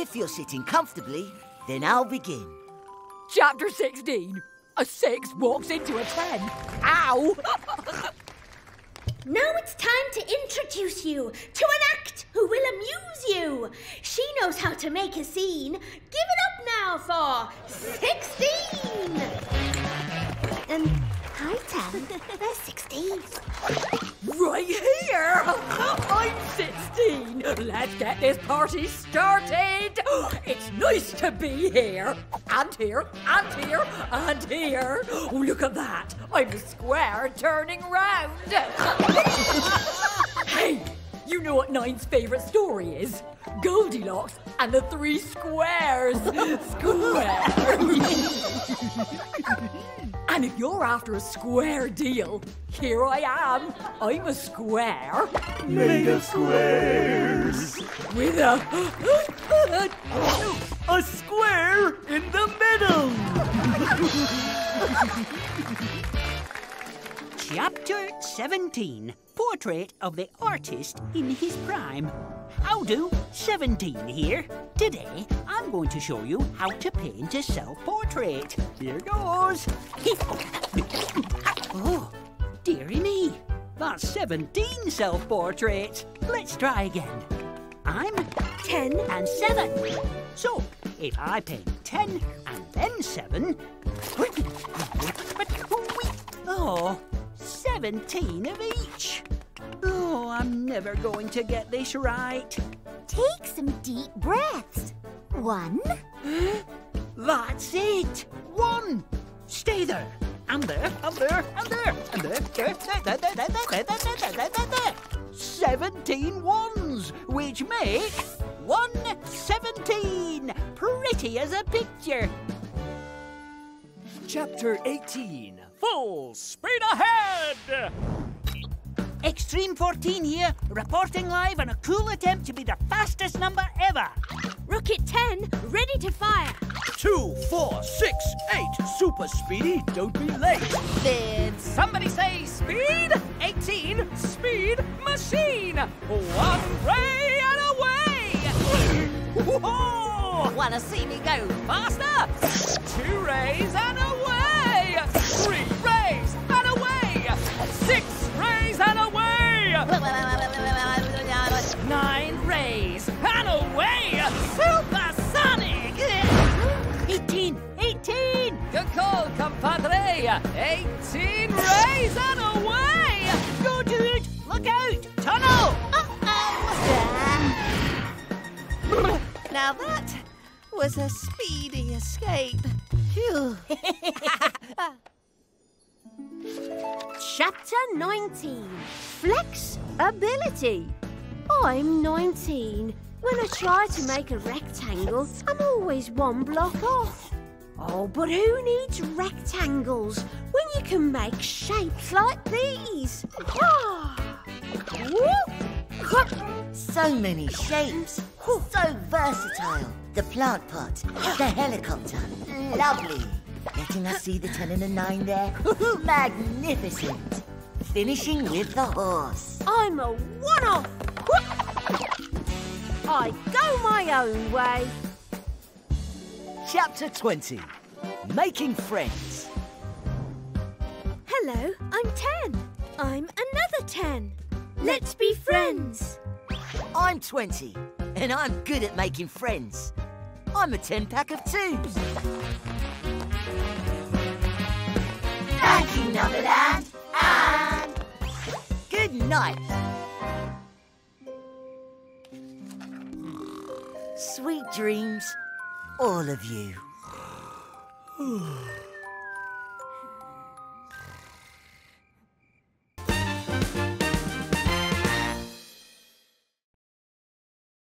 If you're sitting comfortably, then I'll begin. Chapter 16. A 6 walks into a 10. Ow! Now it's time to introduce you to an act who will amuse you. She knows how to make a scene. Give it up now for 16. Hi, Tam. There's 16. Right here! I'm 16. Let's get this party started. It's nice to be here. And here, and here, and here. Oh, look at that. I'm a square turning round. Hey, you know what Nine's favourite story is? Goldilocks and the Three Squares. Square. And if you're after a square deal, here I am. I'm a square. Made of squares. With a square in the middle. Chapter 17. Portrait of the artist in his prime. I'll do 17 here. Today, I'm going to show you how to paint a self-portrait. Here goes. Oh, dearie me. That's 17 self-portraits. Let's try again. I'm 10 and 7. So, if I paint 10 and then 7... Oh, 17 of each. Oh, I'm never going to get this right. Take some deep breaths. 1. That's it. 1. Stay there. And there, and there, and there, and there, there, there, there, there, there, there, there. 17 ones, which make 117. Pretty as a picture. Chapter 18. Full speed ahead. Extreme 14 here, reporting live on a cool attempt to be the fastest number ever. Rocket 10, ready to fire. 2, 4, 6, 8, super speedy, don't be late. Did somebody say speed? 18, speed machine. One ray and away. Whoa! Wanna see me go faster? 2 rays and away. 3 rays and away. 6. Rays and away! 9 rays and away! Supersonic! 18! 18! Good call, compadre! 18 rays and away! Go, dude! Look out! Tunnel! Uh-oh! Now that was a speedy escape. Phew! Chapter 19. Flexibility. I'm 19. When I try to make a rectangle, I'm always 1 block off. Oh, but who needs rectangles when you can make shapes like these? So many shapes. So versatile. The plant pot. The helicopter. Lovely. Letting us see the 10 and the 9 there. Magnificent. Finishing with the horse. I'm a one-off. I go my own way. Chapter 20. Making friends. Hello, I'm 10. I'm another 10. Let's be friends. I'm 20, and I'm good at making friends. I'm a 10-pack of 2s. Thank you, Neverland, and good night. Sweet dreams, all of you.